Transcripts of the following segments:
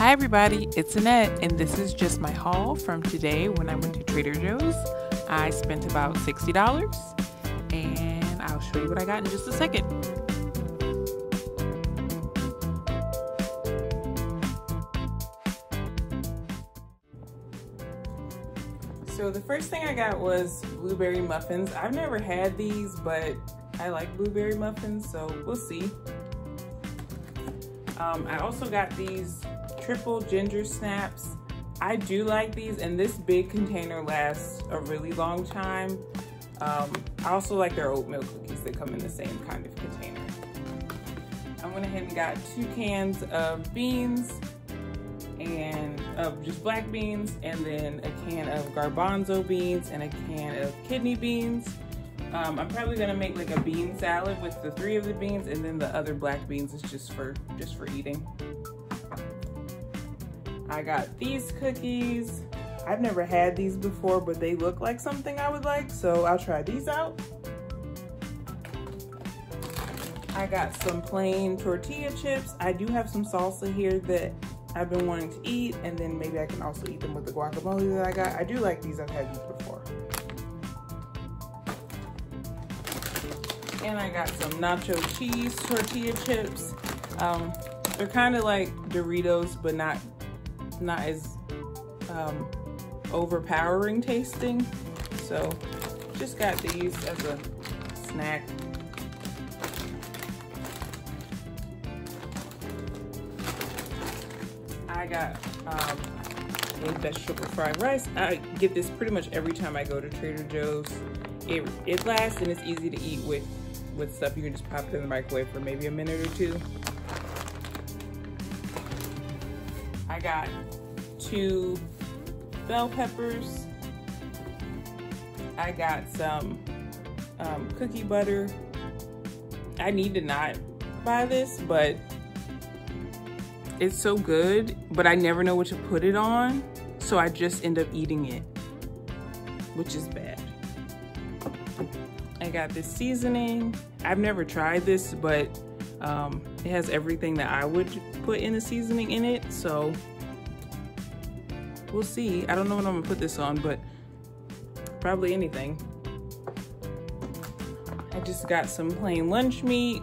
Hi everybody, it's Annette, and this is just my haul from today when I went to Trader Joe's. I spent about $60, and I'll show you what I got in just a second. So the first thing I got was blueberry muffins. I've never had these, but I like blueberry muffins, so we'll see. I also got these triple ginger snaps. I do like these, and this big container lasts a really long time. I also like their oatmeal cookies that come in the same kind of container. I went ahead and got 2 cans of beans, and of just black beans, and then a can of garbanzo beans and a can of kidney beans. I'm probably gonna make like a bean salad with the 3 of the beans, and then the other black beans is just for eating. I got these cookies. I've never had these before, but they look like something I would like, so I'll try these out. I got some plain tortilla chips. I do have some salsa here that I've been wanting to eat, and then maybe I can also eat them with the guacamole that I got. I do like these, I've had these before. And I got some nacho cheese tortilla chips. They're kind of like Doritos, but not as overpowering tasting. So just got these as a snack. I got a vegetable fried rice. I get this pretty much every time I go to Trader Joe's. It lasts, and it's easy to eat with stuff. You can just pop it in the microwave for maybe a minute or 2. I got 2 bell peppers. I got some cookie butter. I need to not buy this, but it's so good, but I never know what to put it on, so I just end up eating it, which is bad. I got this seasoning. I've never tried this, but it has everything that I would put in the seasoning in it, so we'll see. I don't know what I'm gonna put this on, but probably anything. I just got some plain lunch meat.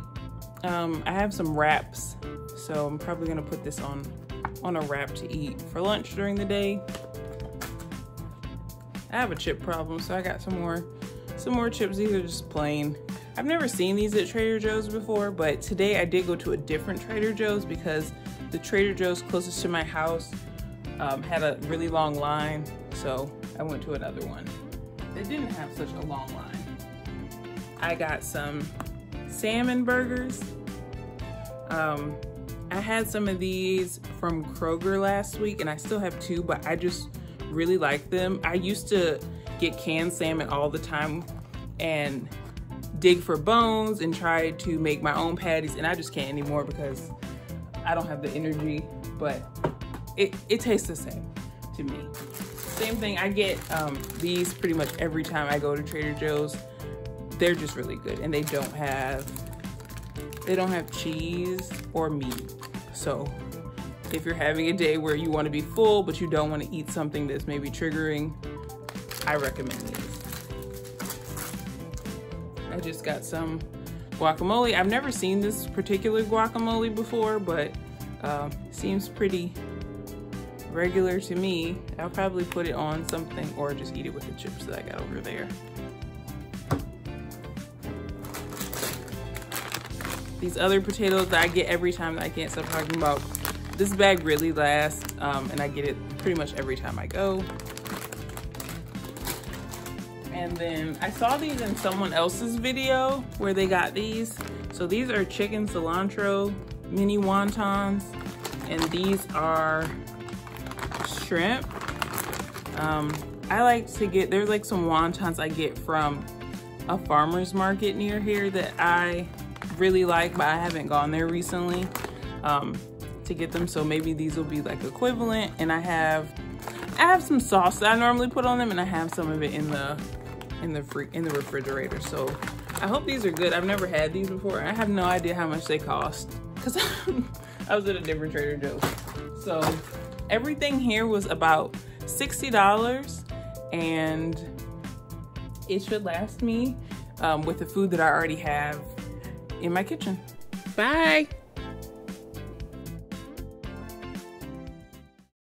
I have some wraps, so I'm probably gonna put this on a wrap to eat for lunch during the day. I have a chip problem, so I got some more chips. These are just plain. I've never seen these at Trader Joe's before, but today I did go to a different Trader Joe's because the Trader Joe's closest to my house had a really long line, so I went to another one that didn't have such a long line. I got some salmon burgers. I had some of these from Kroger last week, and I still have 2, but I just really like them. I used to get canned salmon all the time and dig for bones and try to make my own patties, and I just can't anymore because I don't have the energy, but it tastes the same to me. Same thing, I get these pretty much every time I go to Trader Joe's. They're just really good, and they don't have cheese or meat. So if you're having a day where you want to be full but you don't want to eat something that's maybe triggering, I recommend these. I just got some guacamole. I've never seen this particular guacamole before, but seems pretty regular to me. I'll probably put it on something or just eat it with the chips that I got over there. These other potatoes that I get every time that I can't stop talking about. This bag really lasts, and I get it pretty much every time I go. And then I saw these in someone else's video where they got these. So these are chicken cilantro mini wontons, and these are shrimp. I like to get, there's like some wontons I get from a farmer's market near here that I really like, but I haven't gone there recently to get them, so maybe these will be like equivalent. And I have some sauce that I normally put on them, and I have some of it in the refrigerator, so I hope these are good. I've never had these before. I have no idea how much they cost, because I was at a different Trader Joe's. So everything here was about $60 and it should last me with the food that I already have in my kitchen. Bye.